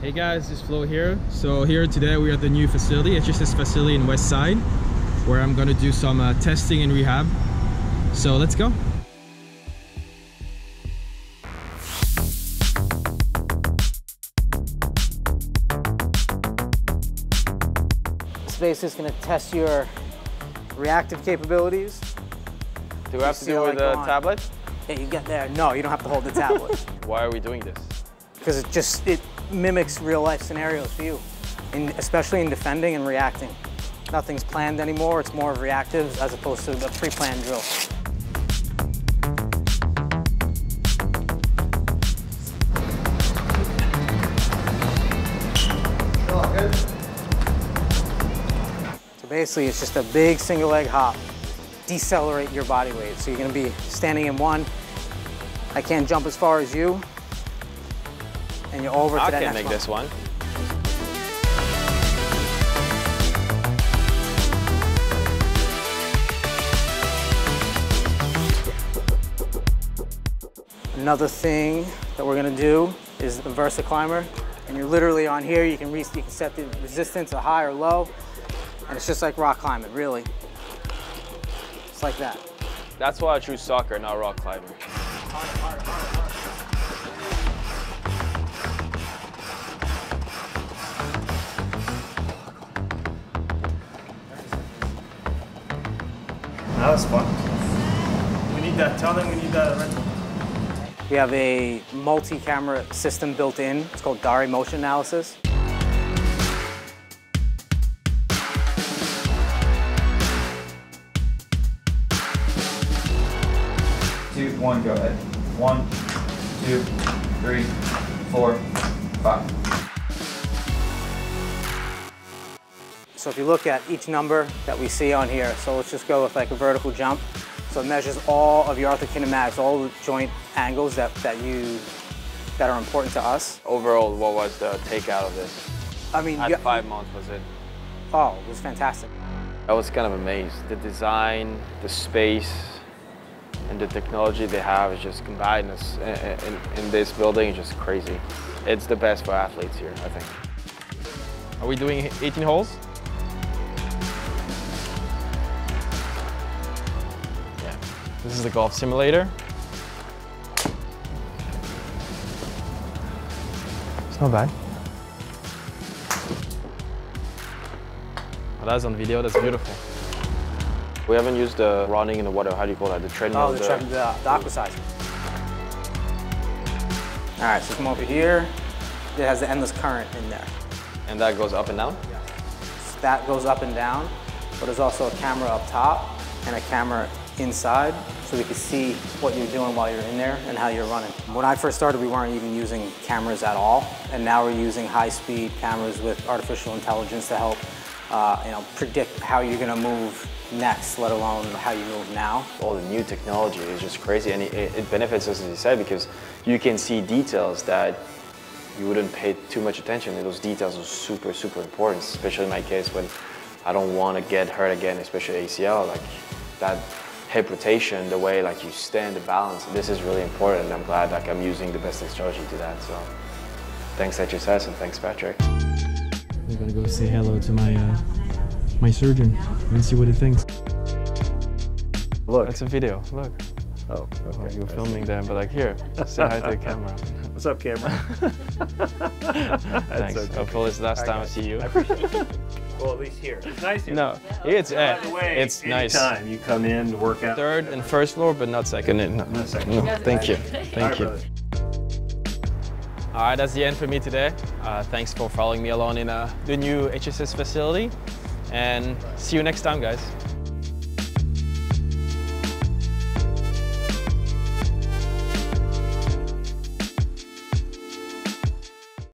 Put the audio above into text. Hey guys, it's Flo here. So here today we are at the new facility, HSS facility in Westside, where I'm going to do some testing and rehab. So let's go. This space is going to test your reactive capabilities. Do we have to do with the tablet? Yeah, you get there. No, you don't have to hold the tablet. Why are we doing this? Because it mimics real life scenarios for you, especially in defending and reacting. Nothing's planned anymore. It's more of reactive as opposed to a pre-planned drill. So basically, it's just a big single leg hop. Decelerate your body weight. So you're going to be standing in one. I can't jump as far as you. And you're over to that next one. I can make this one. Another thing that we're going to do is the Versa Climber. And you're literally on here. You can set the resistance to high or low. And it's just like rock climbing, really. It's like that. That's why I choose soccer, not rock climbing. That was fun. We need that. Tell them we need that rental. We have a multi-camera system built in. It's called Dari Motion Analysis. Two, one, go ahead. One, two, three, four, five. So if you look at each number that we see on here, so let's just go with like a vertical jump. So it measures all of your orthokinematics, all the joint angles that are important to us. Overall, what was the takeout of this? I mean, at 5 months was it? Oh, it was fantastic. I was kind of amazed. The design, the space, and the technology they have is just combined in this building is just crazy. It's the best for athletes here, I think. Are we doing 18 holes? This is the golf simulator. It's not bad. Well, that's on video, that's beautiful. We haven't used the running in the water, how do you call that? The treadmill? Oh, the aquacizer. All right, so come over here. It has the endless current in there. And that goes up and down? Yeah. So that goes up and down, but there's also a camera up top and a camera inside, so we could see what you're doing while you're in there and how you're running. When I first started, we weren't even using cameras at all, and now we're using high-speed cameras with artificial intelligence to help, predict how you're gonna move next, let alone how you move now. All the new technology is just crazy, and it benefits us, as you said, because you can see details that you wouldn't pay too much attention, and those details are super, super important, especially in my case when I don't want to get hurt again, especially ACL, like that. Hip rotation, the way like you stand, the balance, this is really important, and I'm glad like I'm using the best technology to that, so thanks HSS and thanks Patrick. I'm gonna go say hello to my surgeon and see what he thinks. Look. That's a video, look. Oh, okay. Well, you're filming them, but like here, say hi to the camera. What's up, camera? Thanks, okay. Hopefully it's the last time I see you. I appreciate it. Well, at least here. It's nice here. No, it's nice. Anytime you come in to work out. Third and first floor, but not second. Not second. No, thank you. Thank you. All right, that's the end for me today. Thanks for following me along in the new HSS facility. And see you next time, guys.